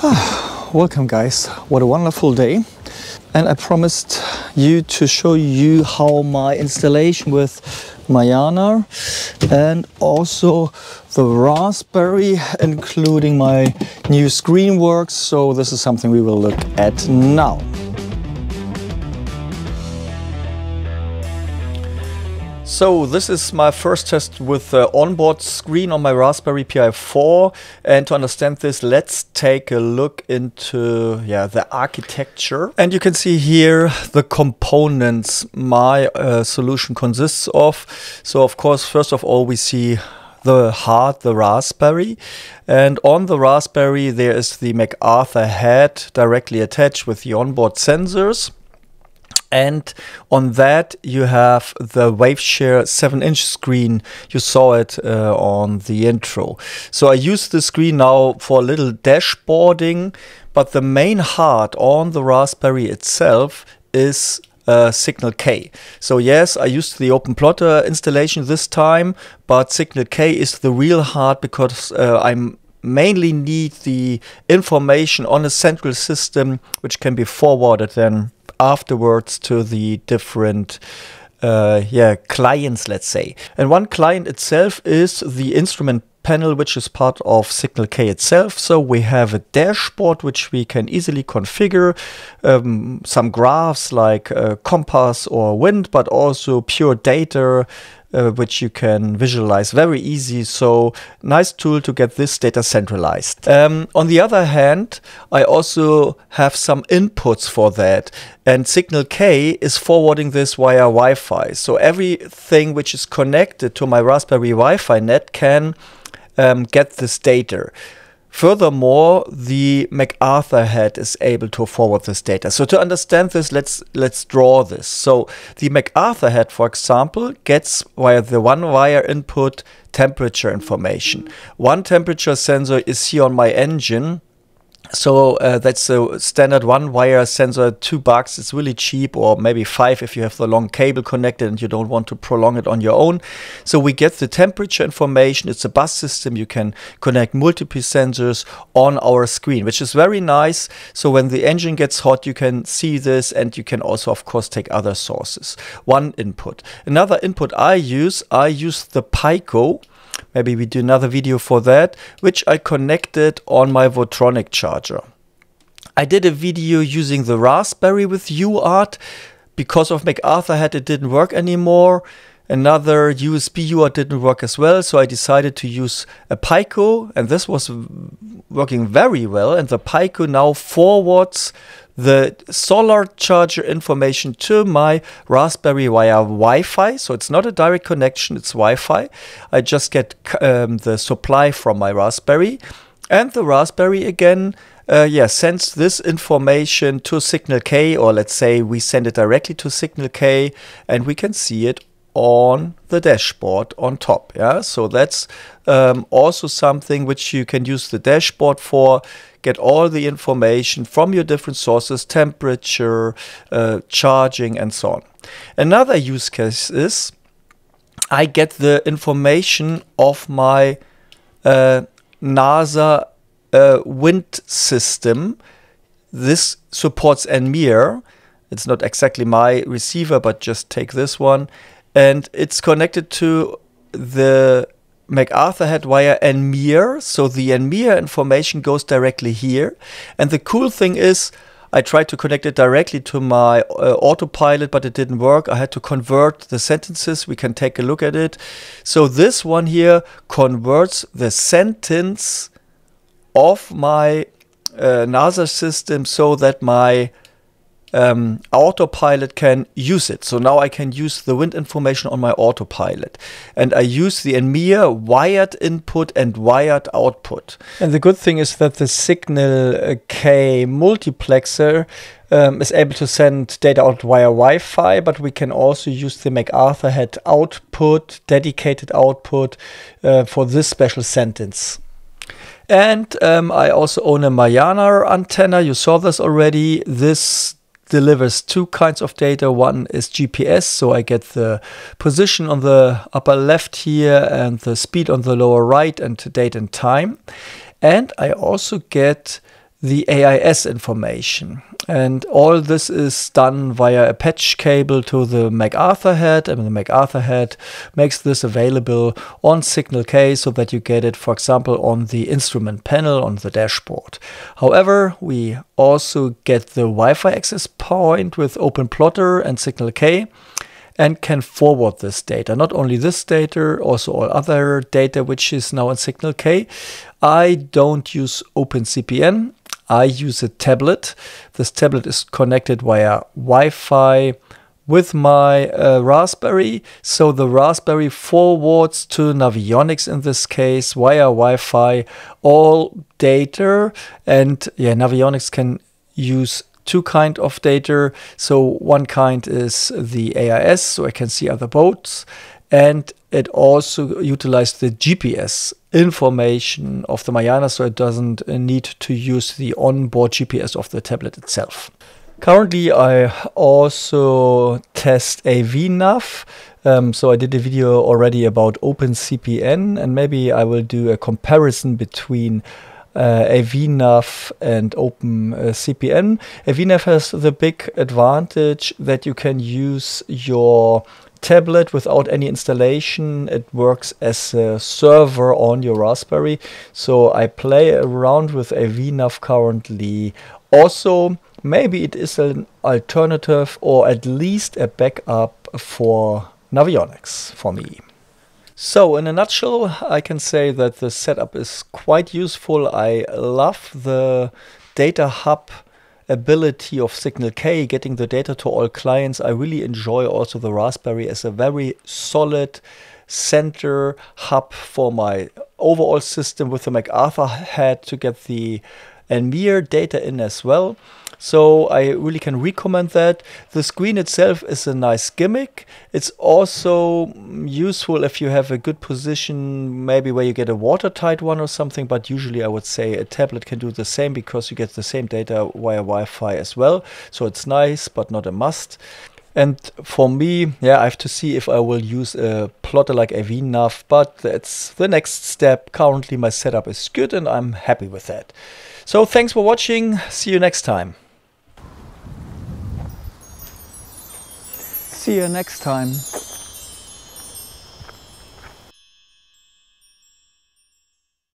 Welcome guys, what a wonderful day. And I promised you to show you how my installation with MAIANA and also the Raspberry, including my new screen, works. So this is something we will look at now. So this is my first test with the onboard screen on my Raspberry Pi 4, and to understand this, let's take a look into the architecture. And you can see here the components my solution consists of. So of course, first of all, we see the heart, the Raspberry, and on the Raspberry there is the MacArthur HAT directly attached with the onboard sensors. And on that you have the WaveShare 7-inch screen. You saw it on the intro. So I use the screen now for a little dashboarding, but the main heart on the Raspberry itself is Signal K. So yes, I used the Open Plotter installation this time, but Signal K is the real heart, because I'm mainly need the information on a central system, which can be forwarded then afterwards to the different clients, let's say. And one client itself is the instrument panel, which is part of Signal K itself. So we have a dashboard which we can easily configure, some graphs like compass or wind, but also pure data, which you can visualize very easy. So nice tool to get this data centralized. On the other hand, I also have some inputs for that, and Signal K is forwarding this via Wi-Fi. So everything which is connected to my Raspberry Wi-Fi net can get this data. Furthermore, the MacArthur HAT is able to forward this data. So to understand this, let's draw this. So the MacArthur HAT, for example, gets via the one wire input temperature information. One temperature sensor is here on my engine. So that's a standard one wire sensor, $2. It's really cheap, or maybe $5 if you have the long cable connected and you don't want to prolong it on your own. So we get the temperature information. It's a bus system. You can connect multiple sensors on our screen, which is very nice. So when the engine gets hot, you can see this, and you can also, of course, take other sources. One input. Another input I use the Pico. Maybe we do another video for that, which I connected on my Votronic charger. I did a video using the Raspberry with UART. Because of MacArthur HAT, it didn't work anymore. Another USB UART didn't work as well, so I decided to use a Pico, and this was working very well. And the Pico now forwards the solar charger information to my Raspberry via Wi-Fi. So it's not a direct connection, it's Wi-Fi. I just get the supply from my Raspberry, and the Raspberry again sends this information to Signal K, or let's say we send it directly to Signal K, and we can see it on the dashboard on top. Yeah, so that's also something which you can use the dashboard for. Get all the information from your different sources, temperature, charging, and so on. Another use case is I get the information of my NASA wind system. This supports NMEA. It's not exactly my receiver, but just take this one. And it's connected to the MacArthur HAT via NMEA. So the NMEA information goes directly here. And the cool thing is, I tried to connect it directly to my autopilot, but it didn't work. I had to convert the sentences. We can take a look at it. So this one here converts the sentence of my NASA system so that my autopilot can use it. So now I can use the wind information on my autopilot, and I use the NMEA wired input and wired output. And the good thing is that the Signal K multiplexer is able to send data out via Wi-Fi, but we can also use the MacArthur HAT output, dedicated output for this special sentence. And I also own a MAIANA antenna. You saw this already. This delivers two kinds of data. One is GPS, so I get the position on the upper left here and the speed on the lower right, and date and time. And I also get the AIS information. And all this is done via a patch cable to the MacArthur HAT, and the MacArthur HAT makes this available on Signal K so that you get it, for example, on the instrument panel on the dashboard. However, we also get the Wi-Fi access point with Open Plotter and Signal K, and can forward this data. Not only this data, also all other data which is now in Signal K. I don't use OpenCPN, I use a tablet. This tablet is connected via Wi-Fi with my Raspberry. So the Raspberry forwards to Navionics in this case via Wi-Fi all data, and yeah, Navionics can use two kind of data. So one kind is the AIS, so I can see other boats, and it also utilized the GPS information of the MAIANA, so it doesn't need to use the onboard GPS of the tablet itself. Currently, I also test AVNAV. So I did a video already about OpenCPN, and maybe I will do a comparison between AVNAV and OpenCPN. AVNAV has the big advantage that you can use your tablet without any installation. It works as a server on your Raspberry. So I play around with AVNAV currently. Also, maybe it is an alternative or at least a backup for Navionics for me. So in a nutshell, I can say that the setup is quite useful. I love the data hub ability of Signal K, getting the data to all clients. I really enjoy also the Raspberry as a very solid center hub for my overall system, with the MacArthur HAT to get the NMEA data in as well. So I really can recommend that. The screen itself is a nice gimmick. It's also useful if you have a good position, maybe where you get a watertight one or something, but usually I would say a tablet can do the same because you get the same data via Wi-Fi as well. So it's nice, but not a must. And for me, yeah, I have to see if I will use a plotter like AVNAV, but that's the next step. Currently my setup is good and I'm happy with that. So thanks for watching. See you next time. See you next time.